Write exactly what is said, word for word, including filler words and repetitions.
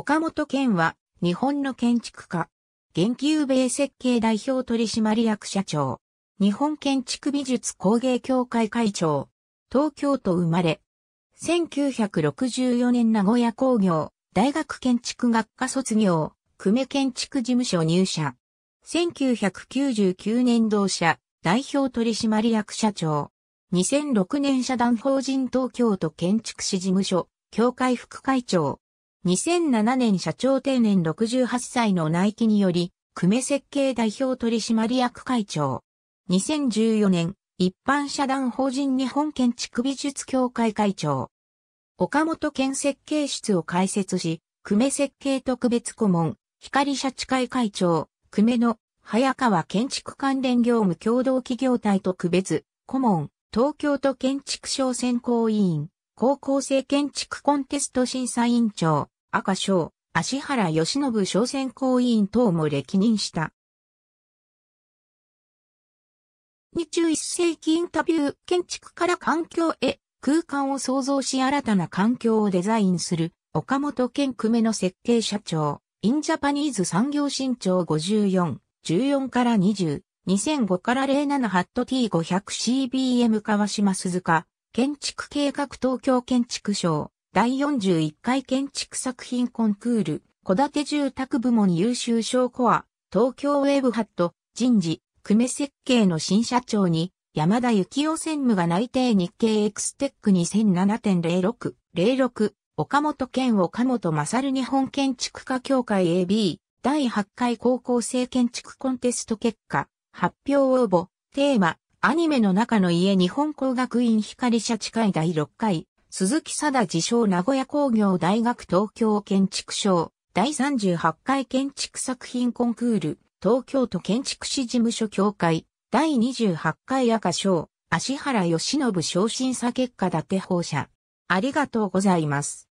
岡本健は、日本の建築家。現久米設計代表取締役社長。日本建築美術工芸協会会長。東京都生まれ。せんきゅうひゃくろくじゅうよねん名古屋工業大学建築学科卒業。久米建築事務所入社。せんきゅうひゃくきゅうじゅうきゅうねん同社代表取締役社長。にせんろくねん社団法人東京都建築士事務所協会副会長。にせんななねん社長定年ろくじゅうはっさいの内規により、久米設計代表取締役会長。にせんじゅうよねん、一般社団法人日本建築美術協会会長。岡本健設計室を開設し、久米設計特別顧問、光社地会会長、久米の早川建築関連業務共同企業体特別顧問、東京都建築賞選考委員。高校生建築コンテスト審査委員長、赤賞、芦原義信小選考委員等も歴任した。にじゅういっ世紀インタビュー、建築から環境へ、空間を創造し新たな環境をデザインする、岡本健久米の設計社長、in ジャパニーズ産業新潮ごじゅうよん、じゅうよんからにじゅう、にせんごからゼロななハット ティーごひゃくシービーエム 川島鈴鹿。建築計画東京建築賞、だいよんじゅういっかい建築作品コンクール、戸建て住宅部門優秀賞コア、東京ウェブハット、人事、久米設計の新社長に、山田幸雄専務が内定日経エクステック にせんなな ゼロろく、ゼロろく、岡本健岡本勝日本建築家協会 エービー、だいはちかい高校生建築コンテスト結果、発表応募、テーマ、アニメの中の家日本工学院光社地会だいろっかい、鈴木貞自称名古屋工業大学東京建築賞、だいさんじゅうはちかい建築作品コンクール、東京都建築士事務所協会、だいにじゅうはちかい赤賞、芦原義信小審査結果だて放射。ありがとうございます。